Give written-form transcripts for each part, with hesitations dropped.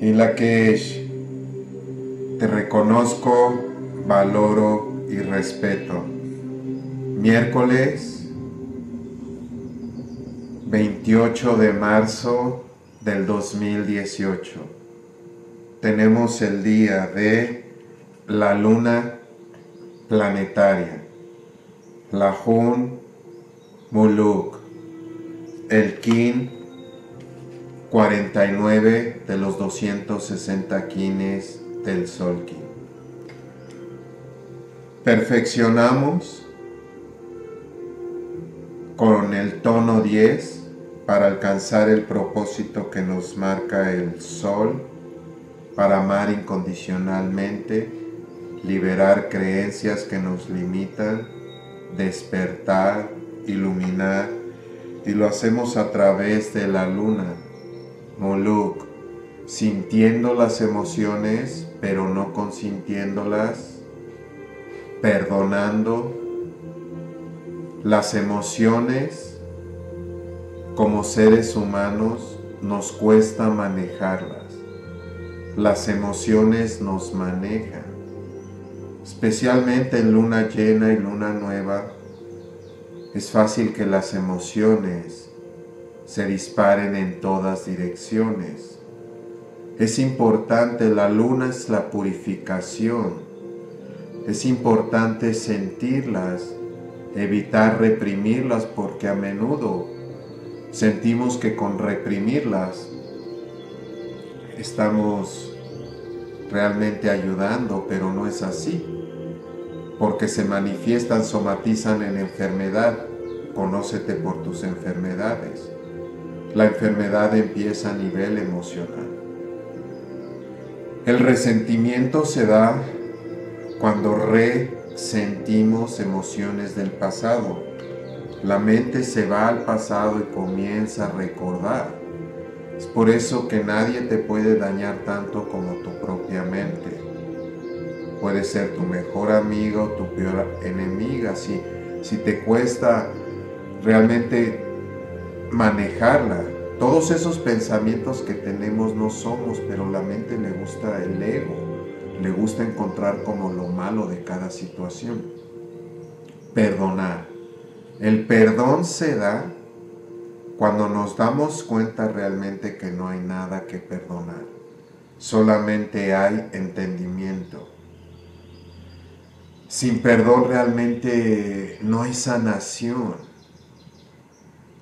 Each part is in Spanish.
en Lak'ech, te reconozco, valoro y respeto. Miércoles 28 de marzo del 2018. Tenemos el día de la Luna Planetaria, la Hun Muluk, el Kin 49 de los 260 Kines del Sol-Kin. Perfeccionamos con el tono 10 para alcanzar el propósito que nos marca el Sol, para amar incondicionalmente, liberar creencias que nos limitan, despertar, iluminar, y lo hacemos a través de la Luna Muluk, sintiendo las emociones pero no consintiéndolas, perdonando las emociones. Como seres humanos nos cuesta manejarlas, las emociones nos manejan, especialmente en luna llena y luna nueva. Es fácil que las emociones se disparen en todas direcciones. Es importante, la luna es la purificación, es importante sentirlas, evitar reprimirlas, porque a menudo sentimos que con reprimirlas estamos realmente ayudando, pero no es así, porque se manifiestan, somatizan en enfermedad. Conócete por tus enfermedades. La enfermedad empieza a nivel emocional. El resentimiento se da cuando resentimos emociones del pasado. La mente se va al pasado y comienza a recordar. Es por eso que nadie te puede dañar tanto como tu propia mente. Puede ser tu mejor amigo o tu peor enemiga. Si te cuesta realmente manejarla, todos esos pensamientos que tenemos no somos, pero la mente le gusta el ego, le gusta encontrar como lo malo de cada situación. Perdonar. El perdón se da cuando nos damos cuenta realmente que no hay nada que perdonar. Solamente hay entendimiento. Sin perdón realmente no hay sanación.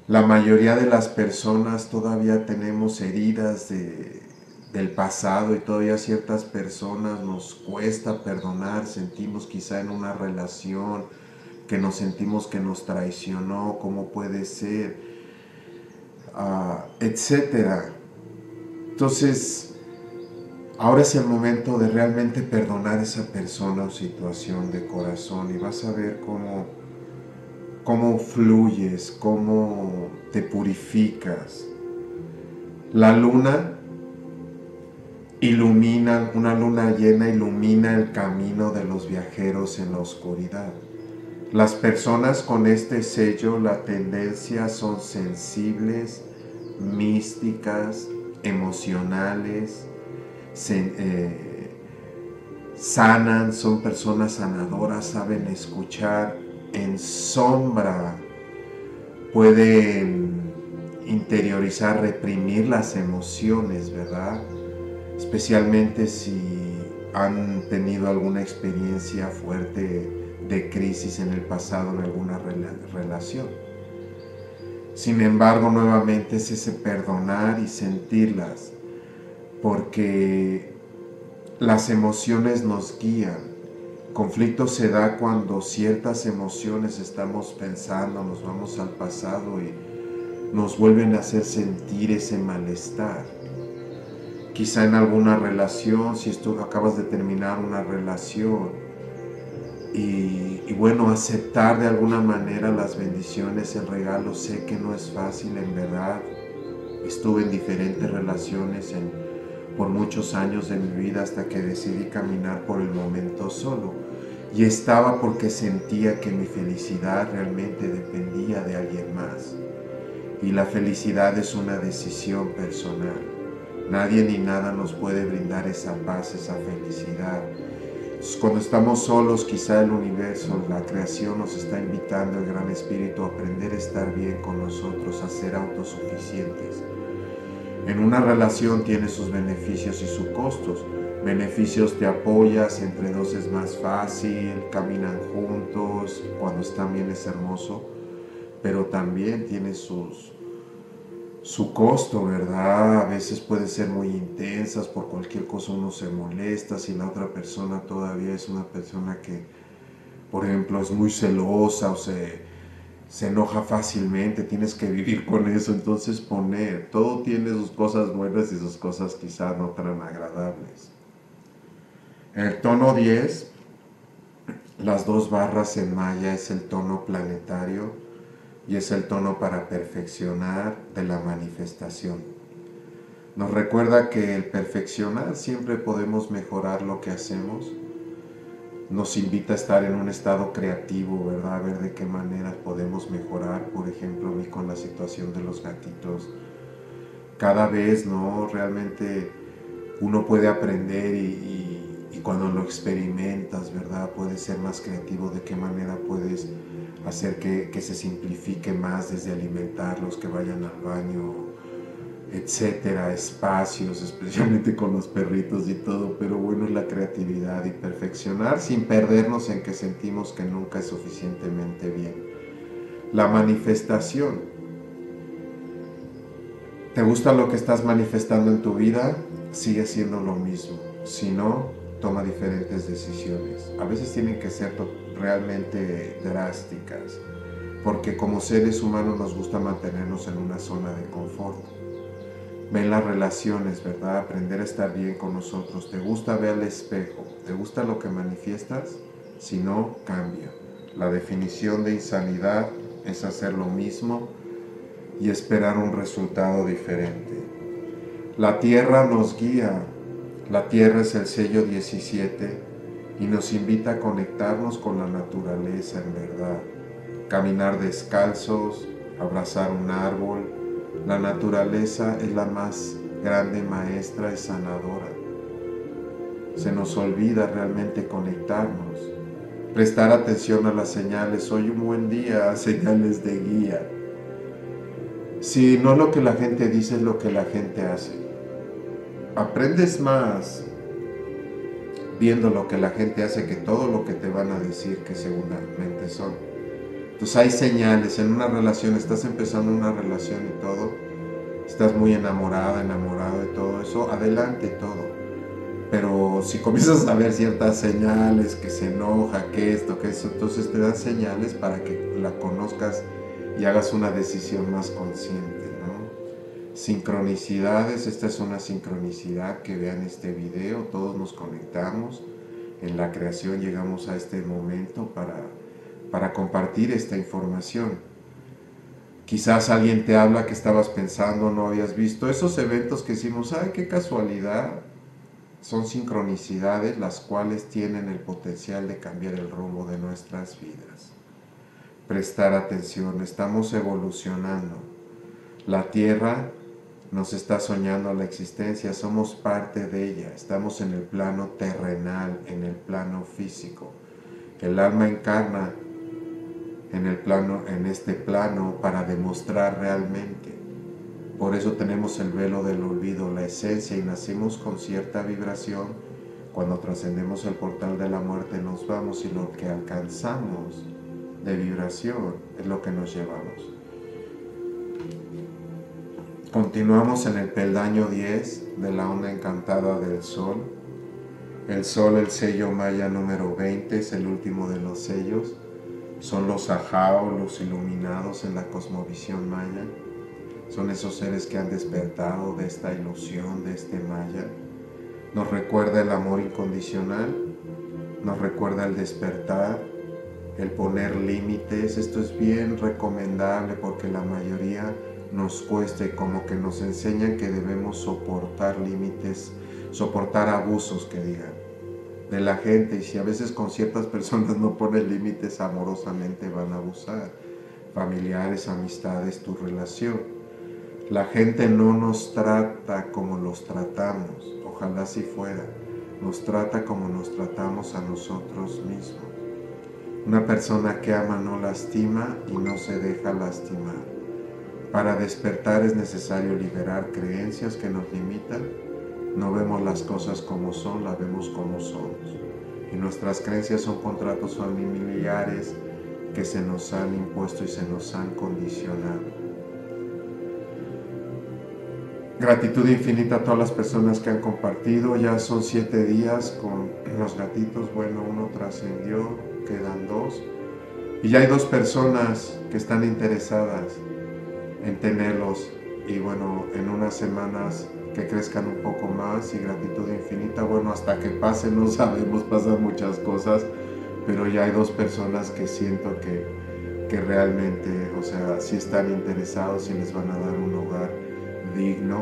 La mayoría de las personas todavía tenemos heridas del pasado, y todavía ciertas personas nos cuesta perdonar. Sentimos quizá en una relación que nos sentimos que nos traicionó, cómo puede ser, etc. Entonces, ahora es el momento de realmente perdonar esa persona o situación de corazón, y vas a ver cómo fluyes, cómo te purificas. La luna ilumina, una luna llena ilumina el camino de los viajeros en la oscuridad. Las personas con este sello, la tendencia, son sensibles, místicas, emocionales, sanan, son personas sanadoras, saben escuchar en sombra, pueden interiorizar, reprimir las emociones, ¿verdad? Especialmente si han tenido alguna experiencia fuerte de crisis en el pasado, en alguna relación. Sin embargo, nuevamente es ese perdonar y sentirlas, porque las emociones nos guían. Conflicto se da cuando ciertas emociones estamos pensando, nos vamos al pasado y nos vuelven a hacer sentir ese malestar. Quizá en alguna relación, si tú acabas de terminar una relación, y bueno, aceptar de alguna manera las bendiciones, el regalo. Sé que no es fácil, en verdad. Estuve en diferentes relaciones por muchos años de mi vida, hasta que decidí caminar por el momento solo. Y estaba porque sentía que mi felicidad realmente dependía de alguien más. Y la felicidad es una decisión personal. Nadie ni nada nos puede brindar esa paz, esa felicidad. Cuando estamos solos, quizá el universo, la creación nos está invitando, el Gran Espíritu, a aprender a estar bien con nosotros, a ser autosuficientes. En una relación tiene sus beneficios y sus costos. Beneficios: te apoyas, entre dos es más fácil, caminan juntos, cuando están bien es hermoso, pero también tiene su costo, ¿verdad? A veces pueden ser muy intensas, por cualquier cosa uno se molesta, si la otra persona todavía es una persona que, por ejemplo, es muy celosa o se enoja fácilmente, tienes que vivir con eso. Entonces todo tiene sus cosas buenas y sus cosas quizás no tan agradables. El tono 10, las dos barras en maya, es el tono planetario y es el tono para perfeccionar de la manifestación. Nos recuerda que el perfeccionar siempre podemos mejorar lo que hacemos. Nos invita a estar en un estado creativo, ¿verdad? A ver de qué manera podemos mejorar. Por ejemplo, con la situación de los gatitos. Cada vez, ¿no? Realmente uno puede aprender y cuando lo experimentas, ¿verdad? Puedes ser más creativo. De qué manera puedes hacer que se simplifique más, desde alimentarlos, que vayan al baño, etcétera, espacios, especialmente con los perritos y todo. Pero bueno, es la creatividad y perfeccionar sin perdernos en que sentimos que nunca es suficientemente bien. La manifestación. ¿Te gusta lo que estás manifestando en tu vida? Sigue siendo lo mismo. Si no, toma diferentes decisiones. A veces tienen que ser realmente drásticas, porque como seres humanos nos gusta mantenernos en una zona de confort. Ven las relaciones, ¿verdad? Aprender a estar bien con nosotros. ¿Te gusta? Ve al espejo. ¿Te gusta lo que manifiestas? Si no, cambia. La definición de insanidad es hacer lo mismo y esperar un resultado diferente. La tierra nos guía. La tierra es el sello 17 y nos invita a conectarnos con la naturaleza en verdad. Caminar descalzos, abrazar un árbol. La naturaleza es la más grande maestra y sanadora. Se nos olvida realmente conectarnos. Prestar atención a las señales. Hoy un buen día, señales de guía. Si no es lo que la gente dice, es lo que la gente hace. Aprendes más viendo lo que la gente hace que todo lo que te van a decir que seguramente son. Entonces hay señales. En una relación, estás empezando una relación y todo, estás muy enamorada, enamorado de todo eso, adelante todo. Pero si comienzas a ver ciertas señales, que se enoja, que esto, que eso, entonces te dan señales para que la conozcas y hagas una decisión más consciente, ¿no? Sincronicidades, esta es una sincronicidad, que vean este video, todos nos conectamos, en la creación llegamos a este momento para compartir esta información. Quizás alguien te habla que estabas pensando, no habías visto esos eventos que hicimos, ¡ay, qué casualidad! Son sincronicidades, las cuales tienen el potencial de cambiar el rumbo de nuestras vidas. Prestar atención, estamos evolucionando. La Tierra nos está soñando la existencia, somos parte de ella, estamos en el plano terrenal, en el plano físico. El alma encarna en este plano para demostrar realmente. Por eso tenemos el velo del olvido, la esencia, y nacimos con cierta vibración. Cuando trascendemos el portal de la muerte nos vamos, y lo que alcanzamos de vibración es lo que nos llevamos. Continuamos en el peldaño 10 de la onda encantada del sol. El sol, el sello maya número 20, es el último de los sellos. Son los ajaw, los iluminados en la cosmovisión maya. Son esos seres que han despertado de esta ilusión, de este maya. Nos recuerda el amor incondicional, nos recuerda el despertar, el poner límites. Esto es bien recomendable porque la mayoría nos cuesta, y como que nos enseñan que debemos soportar límites, soportar abusos, que digan, de la gente. Y si a veces con ciertas personas no pones límites amorosamente, van a abusar. Familiares, amistades, tu relación. La gente no nos trata como los tratamos, ojalá si fuera, nos trata como nos tratamos a nosotros mismos. Una persona que ama no lastima y no se deja lastimar. Para despertar es necesario liberar creencias que nos limitan. No vemos las cosas como son, las vemos como somos. Y nuestras creencias son contratos familiares que se nos han impuesto y se nos han condicionado. Gratitud infinita a todas las personas que han compartido. Ya son 7 días con los gatitos. Bueno, uno trascendió, quedan 2. Y ya hay 2 personas que están interesadas en tenerlos. Y bueno, en unas semanas que crezcan un poco más. Y gratitud infinita. Bueno, hasta que pase, no sabemos, pasan muchas cosas. Pero ya hay 2 personas que siento que realmente, o sea, sí están interesados y les van a dar un hogar digno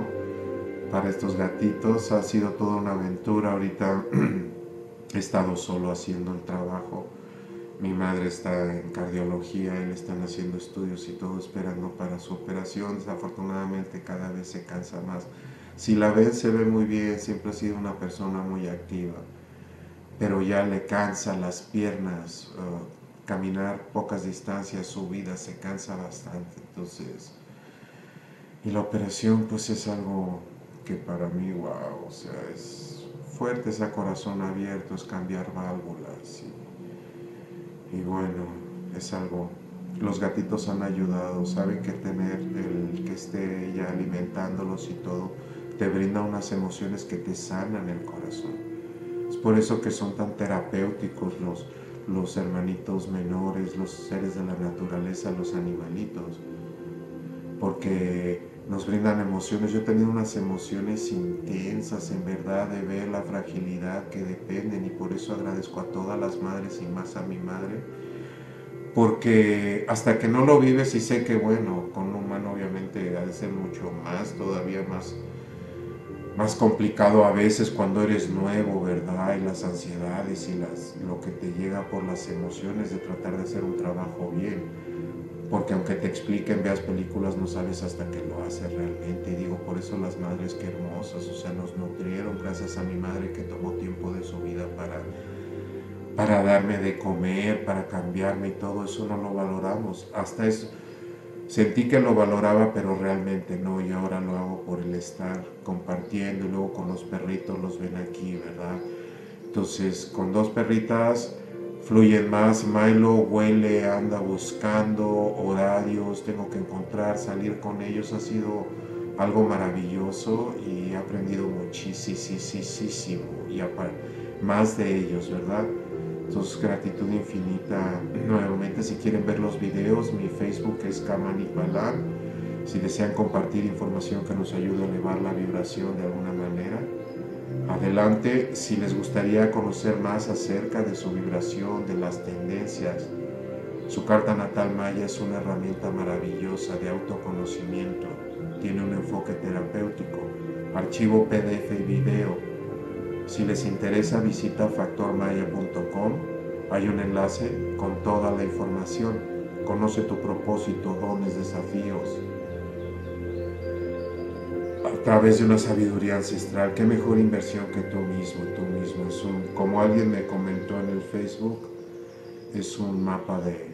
para estos gatitos. Ha sido toda una aventura. Ahorita he estado solo haciendo el trabajo. Mi madre está en cardiología y le están haciendo estudios y todo, esperando para su operación. Desafortunadamente cada vez se cansa más. Si la ven, se ve muy bien, siempre ha sido una persona muy activa, pero ya le cansa las piernas, caminar pocas distancias, su vida se cansa bastante. Entonces, y la operación pues es algo que para mí, wow, o sea, es fuerte, es a corazón abierto, es cambiar válvulas. Y bueno, es algo, los gatitos han ayudado, saben que tener el que esté ya alimentándolos y todo, te brinda unas emociones que te sanan el corazón. Es por eso que son tan terapéuticos los hermanitos menores, los seres de la naturaleza, los animalitos, porque nos brindan emociones. Yo he tenido unas emociones intensas, en verdad, de ver la fragilidad que dependen, y por eso agradezco a todas las madres y más a mi madre, porque hasta que no lo vives, y sé que, bueno, con un humano obviamente ha de ser mucho más, todavía más complicado a veces cuando eres nuevo, ¿verdad? Y las ansiedades y lo que te llega por las emociones de tratar de hacer un trabajo bien. Porque aunque te expliquen, veas películas, no sabes hasta que lo haces realmente. Y digo, por eso las madres, qué hermosas, o sea, nos nutrieron. Gracias a mi madre que tomó tiempo de su vida para darme de comer, para cambiarme y todo eso no lo valoramos. Hasta eso, sentí que lo valoraba, pero realmente no. Y ahora lo hago por el estar compartiendo. Y luego con los perritos los ven aquí, ¿verdad? Entonces, con 2 perritas fluyen más. Milo huele, anda buscando horarios, tengo que encontrar, salir con ellos. Ha sido algo maravilloso y he aprendido muchísimo, y más de ellos, ¿verdad? Entonces, gratitud infinita. Nuevamente, si quieren ver los videos, mi Facebook es Ka Manik Balam. Si desean compartir información que nos ayude a elevar la vibración de alguna manera, adelante. Si les gustaría conocer más acerca de su vibración, de las tendencias, su carta natal maya es una herramienta maravillosa de autoconocimiento. Tiene un enfoque terapéutico, archivo PDF y video. Si les interesa, visita factormaya.com. Hay un enlace con toda la información. Conoce tu propósito, dones, desafíos, a través de una sabiduría ancestral. Qué mejor inversión que tú mismo, Es como alguien me comentó en el Facebook, es un mapa de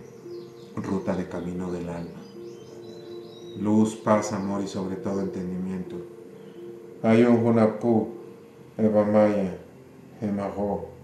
ruta de camino del alma. Luz, paz, amor y sobre todo entendimiento. Hay un Junapú, evamaya, Emaho.